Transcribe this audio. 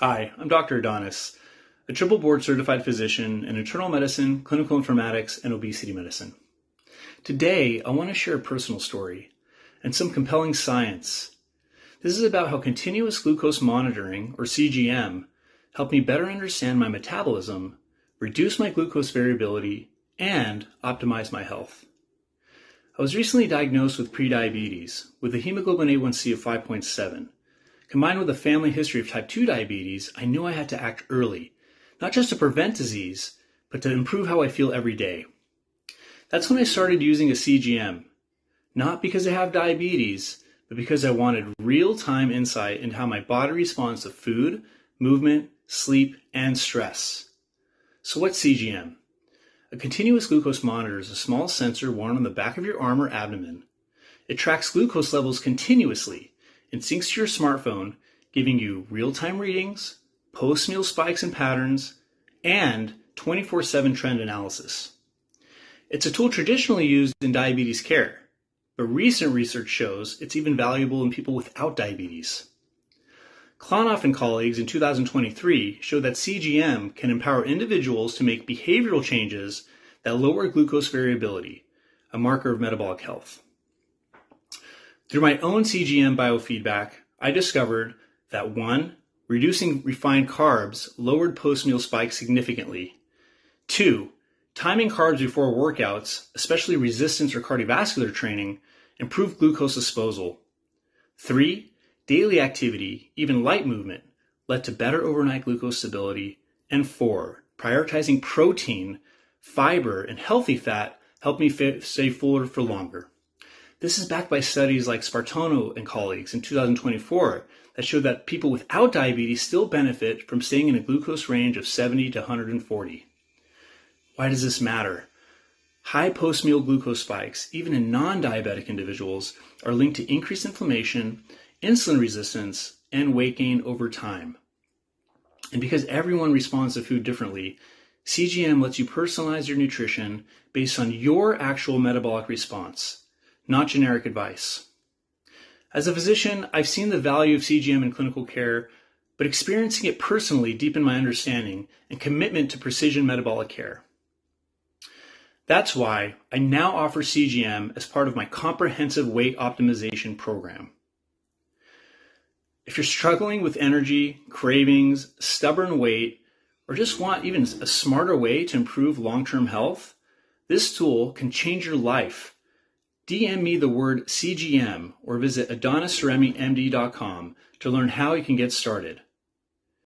Hi, I'm Dr. Adonis, a triple board-certified physician in internal medicine, clinical informatics, and obesity medicine. Today, I want to share a personal story and some compelling science. This is about how continuous glucose monitoring, or CGM, helped me better understand my metabolism, reduce my glucose variability, and optimize my health. I was recently diagnosed with prediabetes, with a hemoglobin A1C of 5.7. Combined with a family history of type 2 diabetes, I knew I had to act early, not just to prevent disease, but to improve how I feel every day. That's when I started using a CGM, not because I have diabetes, but because I wanted real-time insight into how my body responds to food, movement, sleep, and stress. So what's CGM? A continuous glucose monitor is a small sensor worn on the back of your arm or abdomen. It tracks glucose levels continuously and syncs to your smartphone, giving you real-time readings, post-meal spikes and patterns, and 24/7 trend analysis. It's a tool traditionally used in diabetes care, but recent research shows it's even valuable in people without diabetes. Klonoff and colleagues in 2023 showed that CGM can empower individuals to make behavioral changes that lower glucose variability, a marker of metabolic health. Through my own CGM biofeedback, I discovered that 1. Reducing refined carbs lowered post-meal spikes significantly. 2. Timing carbs before workouts, especially resistance or cardiovascular training, improved glucose disposal. 3. Daily activity, even light movement, led to better overnight glucose stability. And 4. Prioritizing protein, fiber, and healthy fat helped me stay fuller for longer. This is backed by studies like Spartano and colleagues in 2024 that showed that people without diabetes still benefit from staying in a glucose range of 70 to 140. Why does this matter? High post-meal glucose spikes, even in non-diabetic individuals, are linked to increased inflammation, insulin resistance, and weight gain over time. And because everyone responds to food differently, CGM lets you personalize your nutrition based on your actual metabolic response, not generic advice. As a physician, I've seen the value of CGM in clinical care, but experiencing it personally deepened my understanding and commitment to precision metabolic care. That's why I now offer CGM as part of my comprehensive weight optimization program. If you're struggling with energy, cravings, stubborn weight, or just want even a smarter way to improve long-term health, this tool can change your life. DM me the word CGM or visit adonissaremimd.com to learn how you can get started.